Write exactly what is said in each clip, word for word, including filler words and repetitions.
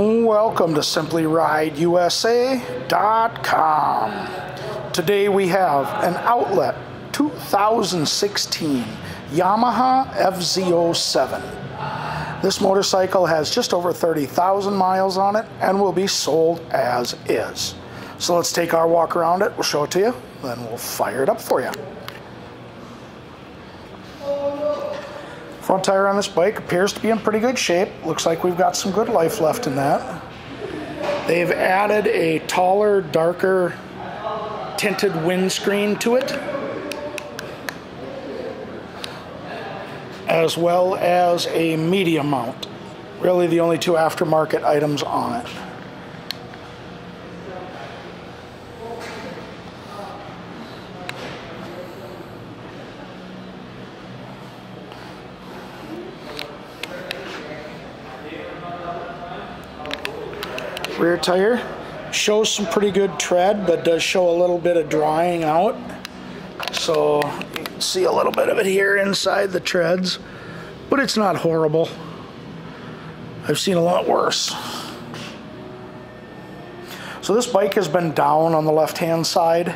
Welcome to Simply Ride U S A dot com. Today we have an Outlet two thousand sixteen Yamaha F Z zero seven. This motorcycle has just over thirty thousand miles on it and will be sold as is. So let's take our walk around it, we'll show it to you, then we'll fire it up for you. Front tire on this bike appears to be in pretty good shape. Looks like we've got some good life left in that. They've added a taller, darker tinted windscreen to it, as well as a media mount. Really the only two aftermarket items on it. Rear tire shows some pretty good tread, but does show a little bit of drying out. So you can see a little bit of it here inside the treads, but it's not horrible. I've seen a lot worse. So this bike has been down on the left-hand side.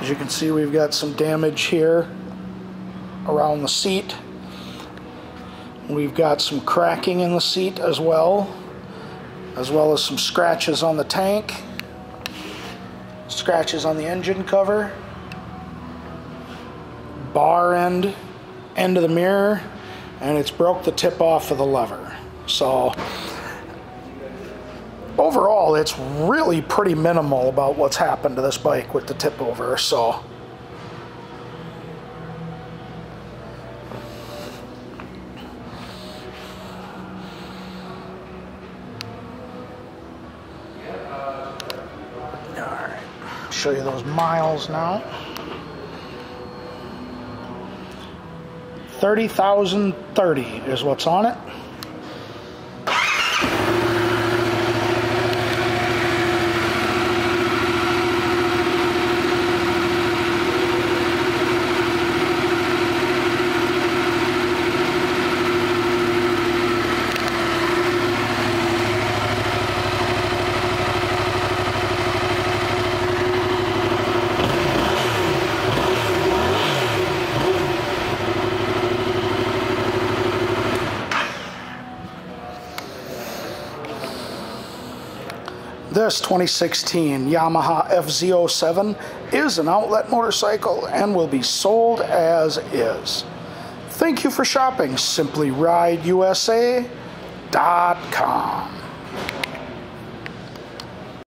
As you can see, we've got some damage here around the seat. We've got some cracking in the seat as well. as well as some scratches on the tank, scratches on the engine cover, bar end, end of the mirror, and it's broke the tip off of the lever. So overall, it's really pretty minimal about what's happened to this bike with the tip over. So show you those miles now. thirty thousand thirty is what's on it. This twenty sixteen Yamaha F Z zero seven is an outlet motorcycle and will be sold as is. Thank you for shopping Simply Ride U S A dot com.